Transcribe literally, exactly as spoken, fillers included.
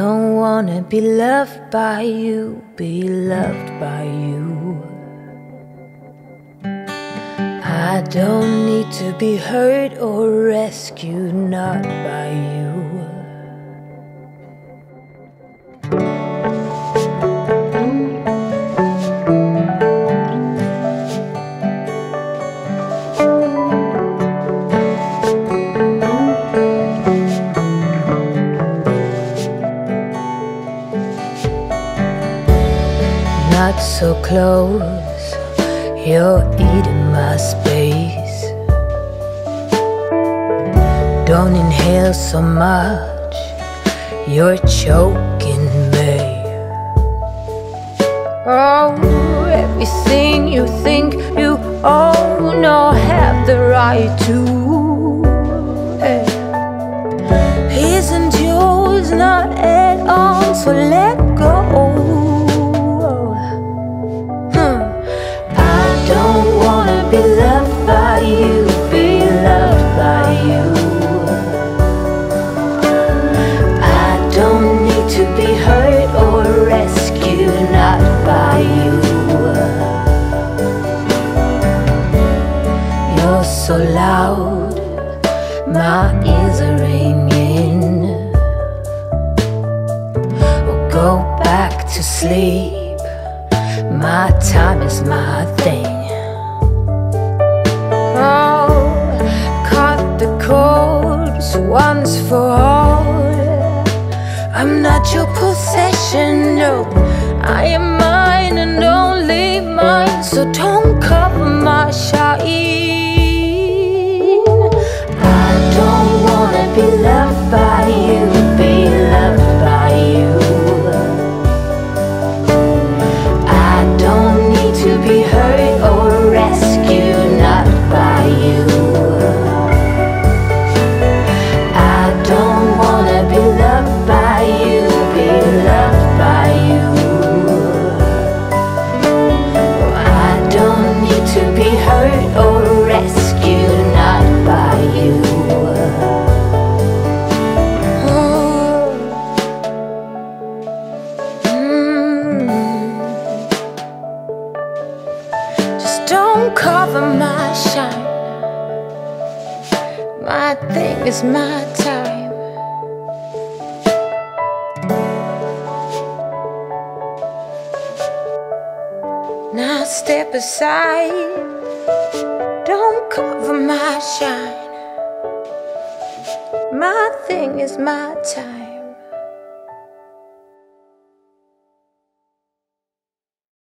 don't wanna be loved by you, be loved by you. I don't need to be hurt or rescued, not by you. Not so close, you're eating my space. Don't inhale so much, you're choking me. Oh, everything you think you own or have the right to, hey, isn't yours, not at all, so let go. So loud, my ears are ringing. Or go back to sleep, my time is my thing. Oh, cut the cords once for all. I'm not your possession, no, I am mine and only mine. So don't cover my shine. Be loved by you, be loved by you. I don't need to be hurt or rescued, not by you. I don't wanna be loved by you, be loved by you. I don't need to be hurt or rescued, not by you. Don't cover my shine. My thing is my time. Now step aside. Don't cover my shine. My thing is my time.